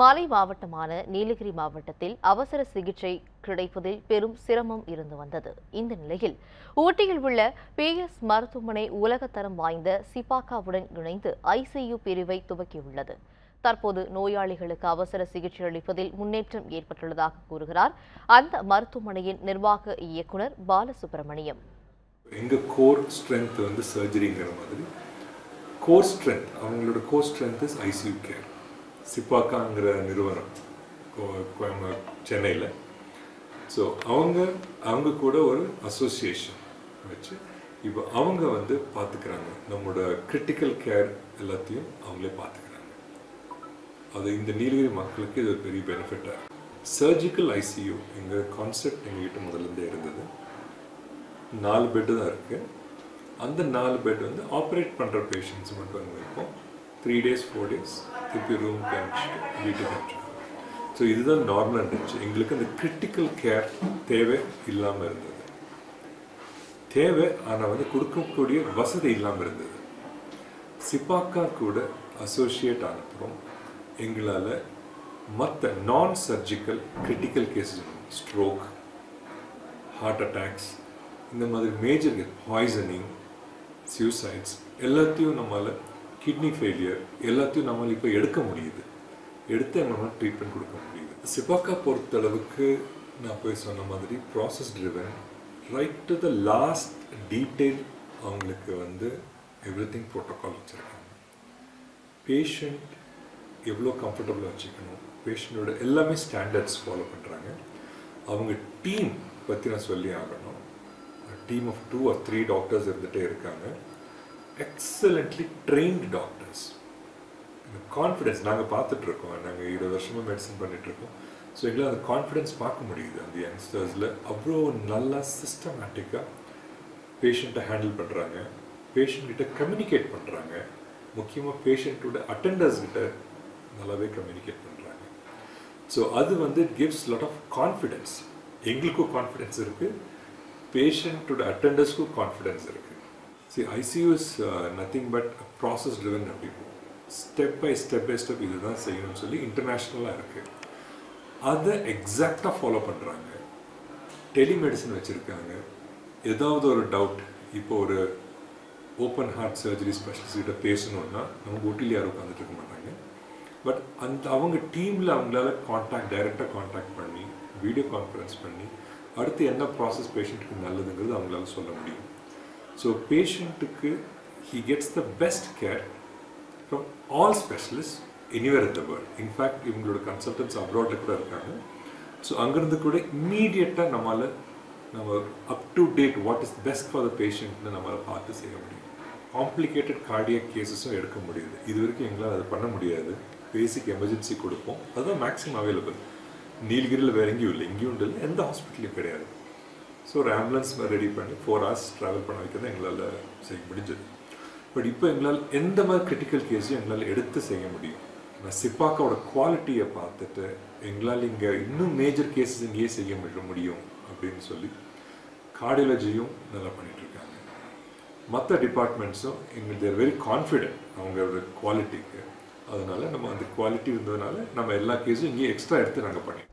மாலை மாவட்டமான நீலகிரி மாவட்டத்தில் அவசர சிகிச்சை கிடைப்பதில் பெரும் சிரமம் இருந்து வந்தது. இந்த நிலையில் ஊட்டியில் உள்ள BS மருத்துவமனை உலகத்தரம் வாய்ந்த சிபாக்காவுடன் இணைந்து ICU பிரிவை துவக்கியுள்ளது. தற்போது நோயாளிகளுக்கு அவசர சிகிச்சை அளிப்பதில் முன்னேற்றம் ஏற்பட்டுள்ளதாக கூறுகிறார் அந்த மருத்துவமனையின் நிர்வாக இயக்குனர் பால சுப்ரமணியம். Cipaka நிறுவனம் சென்னையில் ஸோ அவங்க கூட ஒரு அசோசியேஷன் வச்சு இப்போ அவங்க வந்து பார்த்துக்கிறாங்க. நம்மளோட கிரிட்டிக்கல் கேர் எல்லாத்தையும் அவங்களே பார்த்துக்கிறாங்க. அது இந்த நீலகிரி மக்களுக்கு இது ஒரு பெரிய பெனிஃபிட்டாக இருக்குது. சர்ஜிக்கல் ICU எங்கள் கான்செப்ட் எங்ககிட்ட முதலேருந்தே இருந்தது. 4 பெட்டு தான் இருக்குது. அந்த 4 பெட் வந்து ஆப்ரேட் பண்ணுற பேஷண்ட்ஸ் மட்டும் அங்கே இருக்கும். 3 days 4 days திருப்பி ரூம் கமிச்சு வீட்டுக்கு அனுப்பிச்சு. ஸோ இதுதான் நார்மலாக இருந்துச்சு. எங்களுக்கு அந்த கிரிட்டிக்கல் கேர் தேவை இல்லாமல் இருந்தது. தேவை ஆனால் வந்து கொடுக்கக்கூடிய வசதி இல்லாமல் இருந்தது. சிபாக்கா கூட அசோசியேட் ஆனப்புறம் எங்களால் மற்ற non surgical critical cases stroke heart attacks இந்த மாதிரி மேஜர் பாய்சனிங் சூசைட்ஸ் எல்லாத்தையும் நம்மளால் கிட்னி ஃபெயிலியர் எல்லாத்தையும் நம்மளால் இப்போ எடுக்க முடியுது. எடுத்து நம்மளால் ட்ரீட்மெண்ட் கொடுக்க முடியுது. சிபாக்கா பொறுத்தளவுக்கு நான் போய் சொன்ன மாதிரி process driven right to the last detail அவங்களுக்கு வந்து எவ்ரி திங் ப்ரோட்டோக்கால் வச்சுருக்காங்க. பேஷண்ட் எவ்வளோ கம்ஃபர்டபுளாக வச்சுக்கணும் பேஷண்ட்டோட எல்லாமே ஸ்டாண்டர்ட்ஸ் ஃபாலோ பண்ணுறாங்க. அவங்க டீம் பற்றி நான் சொல்லி ஆகணும். டீம் ஆஃப் 2 or 3 டாக்டர்ஸ் இருந்துகிட்டே இருக்காங்க. Excellently trained doctors. இந்த கான்ஃபிடென்ஸ் நாங்கள் பார்த்துட்ருக்கோம். நாங்கள் 20 வருஷமாக மெடிசன் பண்ணிகிட்ருக்கோம். ஸோ எங்களை அந்த கான்ஃபிடென்ஸ் பார்க்க முடியுது. அந்த யங்ஸ்டர்ஸில் அவ்வளோ நல்லா சிஸ்டமேட்டிக்காக பேஷண்ட்டை ஹேண்டில் பண்ணுறாங்க. பேஷண்ட்கிட்ட கம்யூனிகேட் பண்ணுறாங்க. முக்கியமாக பேஷண்ட்டோட அட்டெண்டர்ஸ்கிட்ட நல்லாவே கம்யூனிகேட் பண்ணுறாங்க. ஸோ அது வந்து கிவ்ஸ் லாட் ஆஃப் கான்ஃபிடென்ஸ். எங்களுக்கும் கான்ஃபிடென்ஸ் இருக்குது. பேஷண்ட்டோட அட்டெண்டர்ஸ்க்கும் கான்ஃபிடென்ஸ் இருக்குது. See, ICU is nothing but a process driven people. Step by step இதுதான் செய்யணும்னு சொல்லி இன்டர்நேஷ்னலாக இருக்குது. அதை எக்ஸாக்டாக ஃபாலோ பண்ணுறாங்க. டெலிமெடிசன் வச்சுருக்காங்க. ஏதாவது ஒரு டவுட் இப்போ ஒரு ஓப்பன் ஹார்ட் சர்ஜரி ஸ்பெஷலிஸ்ட்கிட்ட பேசணுன்னா நம்ம ஊட்டியில் யாரும் உட்காந்துட்டு இருக்க மாட்டாங்க. பட் அந்த அவங்க டீமில் அவங்களால டைரெக்டாக கான்டாக்ட் பண்ணி வீடியோ கான்ஃபரன்ஸ் பண்ணி அடுத்து என்ன ப்ராசஸ் பேஷண்ட்டுக்கு நல்லதுங்கிறது அவங்களால சொல்ல முடியும். So patient he gets the best care from all specialists anywhere in the world. In fact, இவங்களோட கன்சல்டன்ஸ் அப்ராட்ல கூட இருக்காங்க. ஸோ அங்கேருந்து கூட இம்மீடியட்டாக நம்ம up to date what is best for the பேஷண்ட்னு நம்மளால் பார்த்து செய்ய முடியும். காம்ப்ளிகேட்டட் கார்டியக் கேஸஸும் எடுக்க முடியுது. இது வரைக்கும் எங்களால் அதை பண்ண முடியாது. பேசிக் எமர்ஜென்சி கொடுப்போம். அதுதான் மேக்ஸிமம் அவைலபிள். நீலகிரியில் வேறு எங்கேயும் இல்லை, எங்கேயும் இல்லை, எந்த ஹாஸ்பிட்டலையும் கிடையாது. ஸோ ஒரு ஆம்புலன்ஸ் ரெடி பண்ணி 4 hours ட்ராவல் பண்ண வைக்கிறது எங்களால் செய்ய முடிஞ்சது. பட் இப்போ எங்களால் எந்த மாதிரி கிரிட்டிக்கல் கேஸையும் எங்களால் எடுத்து செய்ய முடியும். நான் சிபாக்காவோட குவாலிட்டியை பார்த்துட்டு எங்களால் இங்கே இன்னும் மேஜர் கேஸஸ் இங்கேயே செய்ய முடியும் அப்படின்னு சொல்லி கார்டியாலஜியும் நல்லா பண்ணிகிட்ருக்காங்க. மற்ற டிபார்ட்மெண்ட்ஸும் எங்களுக்கு தேர் வெரி கான்ஃபிடென்ட் அவங்களோட குவாலிட்டிக்கு. அதனால் நம்ம அந்த குவாலிட்டி இருந்ததுனால நம்ம எல்லா கேஸும் இங்கேயே எக்ஸ்ட்ரா எடுத்து நாங்கள் பண்ணிடுவோம்.